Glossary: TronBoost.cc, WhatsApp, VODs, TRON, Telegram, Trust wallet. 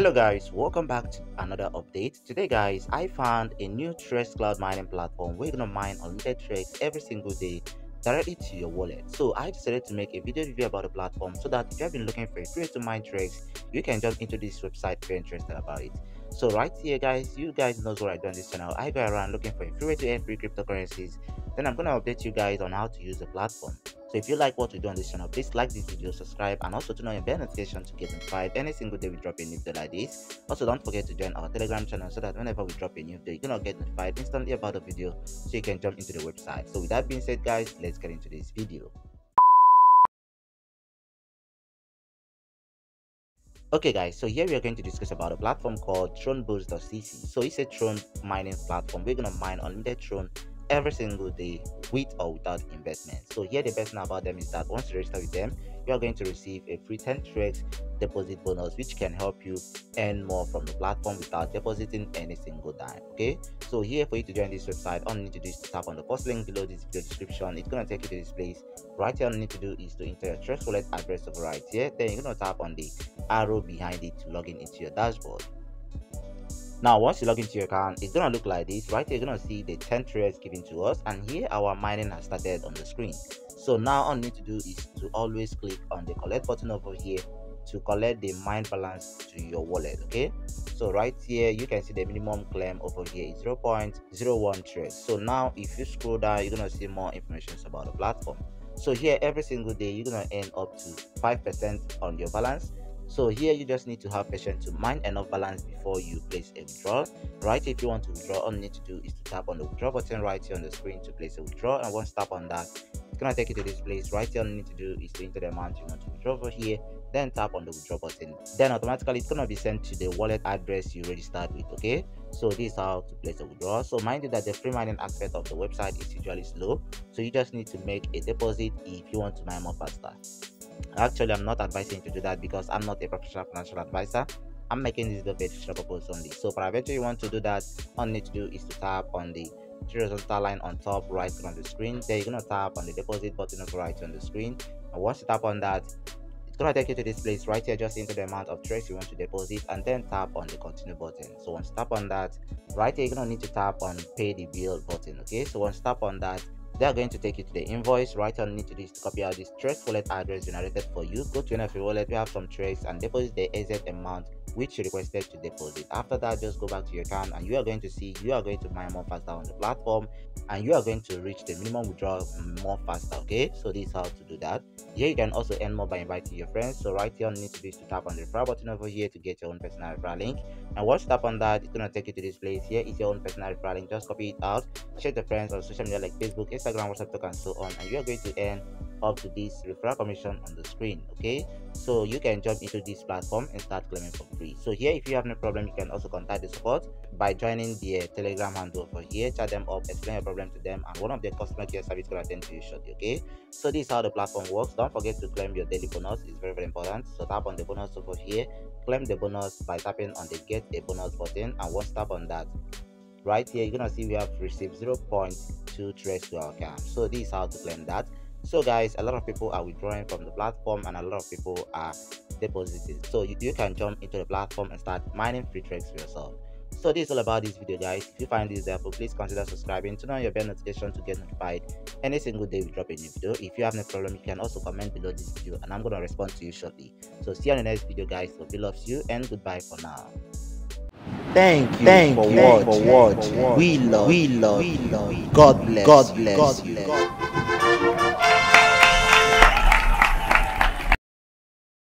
Hello guys, welcome back to another update. Today guys, I found a new Trust cloud mining platform where you're gonna mine unlimited trades every single day directly to your wallet. So I decided to make a video review about the platform so that if you have been looking for a free to mine trades, you can jump into this website if you're interested about it. So right here guys, you guys knows what I do on this channel. I go around looking for a free way to earn free cryptocurrencies, then I'm gonna update you guys on how to use the platform. So if you like what we do on this channel, please like this video, subscribe, and also turn on your bell notification to get notified any single day we drop a new video like this. Also, don't forget to join our Telegram channel so that whenever we drop a new video, you can get notified instantly about the video so you can jump into the website. So with that being said guys, let's get into this video. Okay guys, so here we are going to discuss about a platform called TronBoost.cc. So it's a Tron mining platform. We're going to mine unlimited Tron every single day with or without investment. So here the best thing about them is that once you register with them, you are going to receive a free 10 trades deposit bonus, which can help you earn more from the platform without depositing any single dime. Okay, so here for you to join this website, all you need to do is to tap on the first link below this video description. It's gonna take you to this place. Right here all you need to do is to enter your Trust wallet address over right here, then you're gonna tap on the arrow behind it to log in into your dashboard. Now once you log into your account, it's gonna look like this. Right here you're gonna see the 10 trades given to us, and here our mining has started on the screen. So now all you need to do is to always click on the collect button over here to collect the mine balance to your wallet. Okay, so right here you can see the minimum claim over here is 0.01 trades. So now if you scroll down, you're gonna see more information about the platform. So here every single day you're gonna earn up to 5% on your balance. So here you just need to have patience to mine enough balance before you place a withdrawal. Right, if you want to withdraw, all you need to do is to tap on the withdraw button right here on the screen to place a withdrawal, and once tap on that, it's gonna take you to this place. Right here all you need to do is to enter the amount you want to withdraw over here, then tap on the withdraw button, then automatically it's gonna be sent to the wallet address you registered with. Okay, so this is how to place a withdrawal. So mind you that the free mining aspect of the website is usually slow, so you just need to make a deposit if you want to mine more faster. Actually, I'm not advising you to do that because I'm not a professional financial advisor. I'm making this video for educational purpose only. So for eventually you want to do that, all you need to do is to tap on the horizontal line on top right on the screen, then you're gonna tap on the deposit button over right on the screen, and once you tap on that, it's gonna take you to this place. Right here just enter the amount of trades you want to deposit, and then tap on the continue button. So once you tap on that, right here you're gonna need to tap on pay the bill button. Okay, so once you tap on that, they are going to take you to the invoice. Right on need to do is to copy out this Trust wallet address generated for you. Go to your wallet, we have some trades, and deposit the exact amount which you requested to deposit. After that, just go back to your account, and you are going to see you are going to mine more faster on the platform, and you are going to reach the minimum withdrawal more faster. Okay, so this is how to do that. Here you can also earn more by inviting your friends. So right here all you need to do is to tap on the referral button over here to get your own personal referral link, and once you tap on that, it's gonna take you to this place. Here is your own personal referral link. Just copy it out, share to friends on social media like Facebook, Instagram, WhatsApp, and so on, and you are going to earn up to this referral commission on the screen. Okay, so you can jump into this platform and start claiming for free. So here if you have no problem, you can also contact the support by joining their Telegram handle over here. Chat them up, explain your problem to them, and one of their customer care service will attend to you shortly. Okay, so this is how the platform works. Don't forget to claim your daily bonus. It's very, very important. So tap on the bonus over here, claim the bonus by tapping on the get a bonus button, and once tap on that, right here you're gonna see we have received 0.2 trades to our account. So this is how to claim that. So guys, a lot of people are withdrawing from the platform, and a lot of people are depositing. So you can jump into the platform and start mining free trades for yourself. So this is all about this video guys. If you find this helpful, please consider subscribing, turn on your bell notification to get notified any single day we drop a new video. If you have no problem, you can also comment below this video, and I'm gonna respond to you shortly. So see you on the next video guys. So we love you, and goodbye for now. Thank you for watching. We love, God bless.